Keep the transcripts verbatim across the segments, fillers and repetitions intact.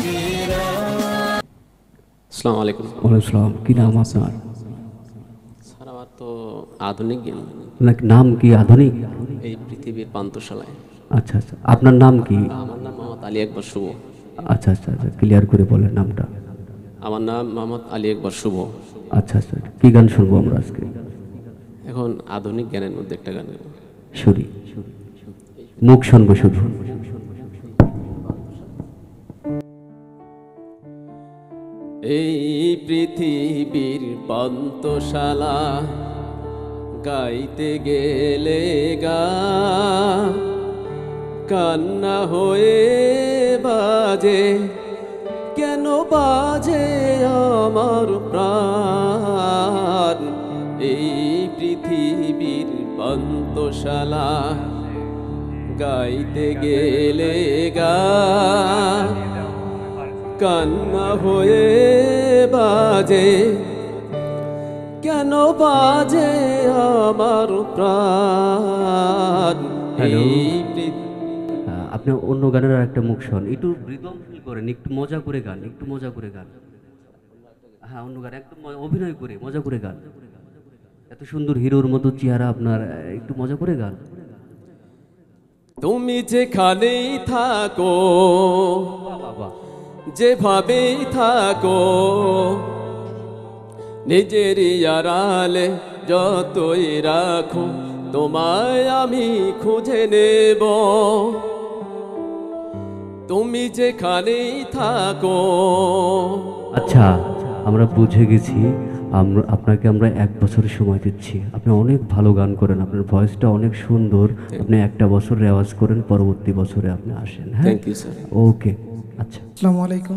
अस्सलाम वालेकुम। की नाम सर सर हमार तो आधुनिक गान नाम की आधुनिक पृथ्वी पान्तशाला। अच्छा अच्छा आपनर नाम की? हमार नाम मोहम्मद आली अकबर शुभ। अच्छा अच्छा अच्छा क्लियर करे बोलें नामटा। हमार नाम मोहम्मद आली अकबर शुभ। अच्छा अच्छा की गान शुनबो आमरा आजके? एखन आधुनिक गानेर मध्ये एकटा गान गाइबो। शुरी मुख शुनबो शुधु। এই পৃথিবীর পান্তশালা গাইতে গেলে গা কান্না হয়ে বাজে কেন বাজে আমার প্রাণ। এই পৃথিবীর পান্তশালা গাইতে গেলে গা কান্না হয়ে বাজে কেন বাজে আমার প্রাণ। আপনি অন্য গানের আর একটা মুখ শোন, একটু রিদম ফিল করেন, একটু মজা করে গান, একটু মজা করে গান। হ্যাঁ অন্য গান একটু অভিনয় করে মজা করে গান। এত সুন্দর হিরোর মতো চেহারা আপনার, একটু মজা করে গান। তুমি যেখানেই থাকো বাবা যেভাবেই থাকো নিজেরই আড়ালে যতই রাখো তোমায় আমি খুঁজে নেব। তুমি যেখানেই থাকো। আচ্ছা আমরা বুঝে গেছি, আমরা আপনাকে আমরা এক বছর সময় দিচ্ছি। আপনি অনেক ভালো গান করেন, আপনার ভয়েসটা অনেক সুন্দর। আপনি একটা বছর রেওয়াজ করেন, পরবর্তী বছরে আপনি আসেন। হ্যাঁ থ্যাংক ইউ স্যার। ওকে আচ্ছা আসসালামু আলাইকুম।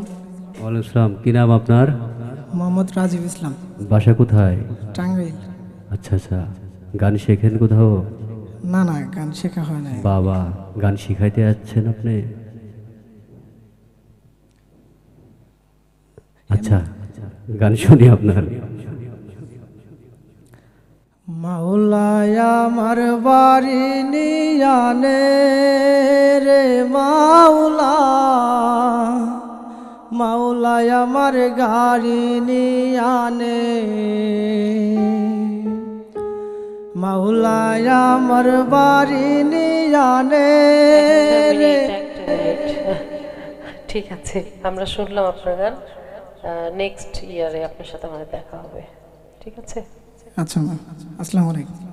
ওয়ালাইকুম আসসালাম। কি নাম আপনার? মোহাম্মদ রাজীব ইসলাম। বাসা কোথায়? টাঙ্গাইল। আচ্ছা আচ্ছা গান শেখেন কোথাও? না না গান শেখা হয় না। বাবা গান শিখাইতে যাচ্ছেন আপনি? আচ্ছা গান শুনি আপনার। মাওলায়া আমার বাড়ি নিয়ানে রে মাওলা, মাওলায়া আমার গাড়ি নিয়ানে, মাওলায়া আমার বাড়ি নিয়ানে রে। ঠিক আছে আমরা শুনলাম আপনার গান, নেক্সট ইয়ারে আপনার সাথে আমাদের দেখা হবে। ঠিক আছে। আচ্ছা মা আসসালামু আলাইকুম।